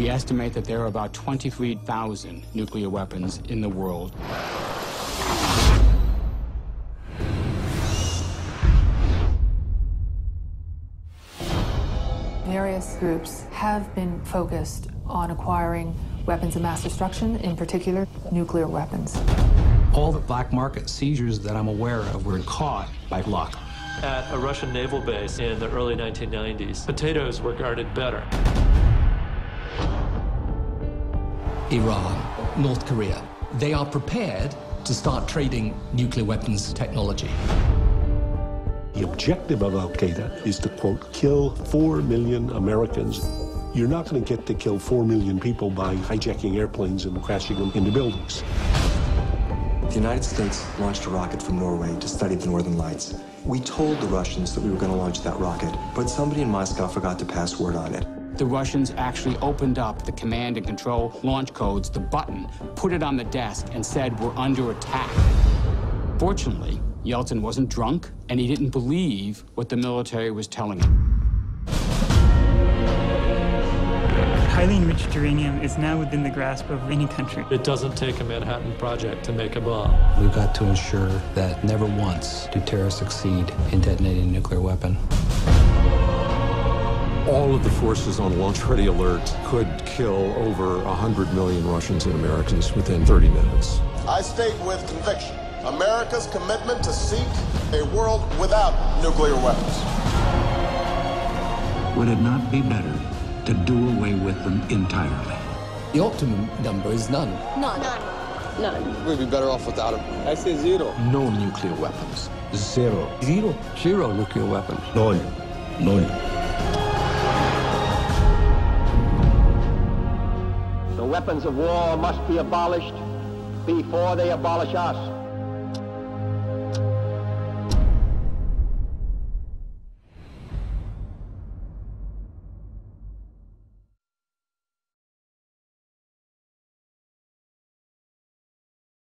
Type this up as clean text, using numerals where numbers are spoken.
We estimate that there are about 23,000 nuclear weapons in the world. Various groups have been focused on acquiring weapons of mass destruction, in particular, nuclear weapons. All the black market seizures that I'm aware of were caught by luck. At a Russian naval base in the early 1990s, potatoes were guarded better. Iran, North Korea, they are prepared to start trading nuclear weapons technology. The objective of Al-Qaeda is to, quote, kill 4 million Americans. You're not going to get to kill 4 million people by hijacking airplanes and crashing them into buildings. The United States launched a rocket from Norway to study the Northern Lights. We told the Russians that we were going to launch that rocket, but somebody in Moscow forgot to pass word on it. The Russians actually opened up the command and control launch codes, the button, put it on the desk, and said, "We're under attack." Fortunately, Yeltsin wasn't drunk, and he didn't believe what the military was telling him. Highly enriched uranium is now within the grasp of any country. It doesn't take a Manhattan Project to make a bomb. We've got to ensure that never once do terrorists succeed in detonating a nuclear weapon. All of the forces on launch ready alert could kill over 100 million Russians and Americans within 30 minutes. I state with conviction America's commitment to seek a world without nuclear weapons. Would it not be better to do away with them entirely? The optimum number is none. None. None. None. We'd be better off without them. I say zero. No nuclear weapons. Zero. Zero. Zero nuclear weapons. None. None. The weapons of war must be abolished before they abolish us.